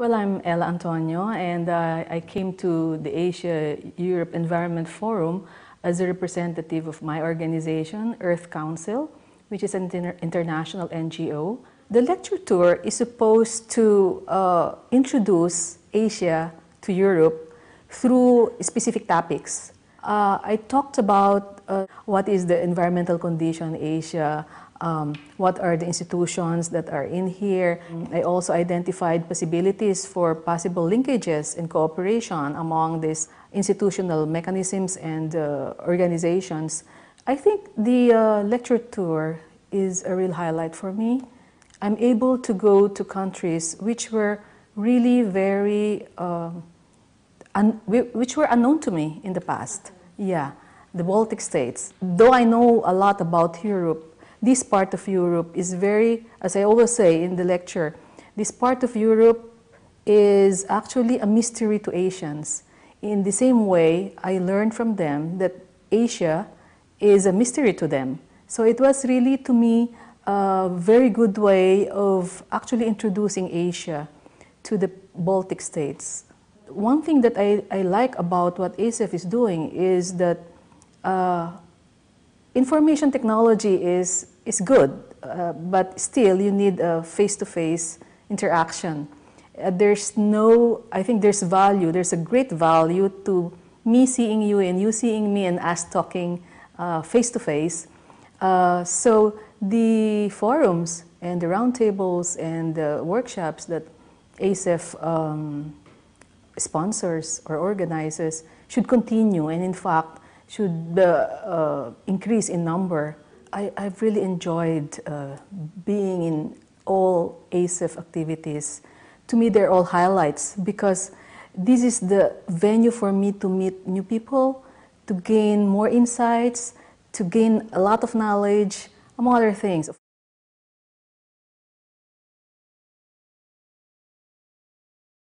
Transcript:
Well, I'm Ella Antonio, and I came to the Asia-Europe Environment Forum as a representative of my organization, Earth Council, which is an international NGO. The lecture tour is supposed to introduce Asia to Europe through specific topics. I talked about what is the environmental condition in Asia, what are the institutions that are in here. I also identified possibilities for possible linkages and cooperation among these institutional mechanisms and organizations. I think the lecture tour is a real highlight for me. I'm able to go to countries which were really very which were unknown to me in the past. Yeah, the Baltic states. Though I know a lot about Europe, this part of Europe is very, as I always say in the lecture, this part of Europe is actually a mystery to Asians. In the same way, I learned from them that Asia is a mystery to them. So it was really, to me, a very good way of actually introducing Asia to the Baltic states. One thing that I like about what ASEF is doing is that information technology is good, but still you need a face-to-face interaction. I think there's value, there's a great value to me seeing you and you seeing me and us talking face-to-face. So the forums and the roundtables and the workshops that ASEF sponsors or organizes should continue, and in fact should increase in number. I've really enjoyed being in all ASEF activities. To me, they're all highlights because this is the venue for me to meet new people, to gain more insights, to gain a lot of knowledge, among other things.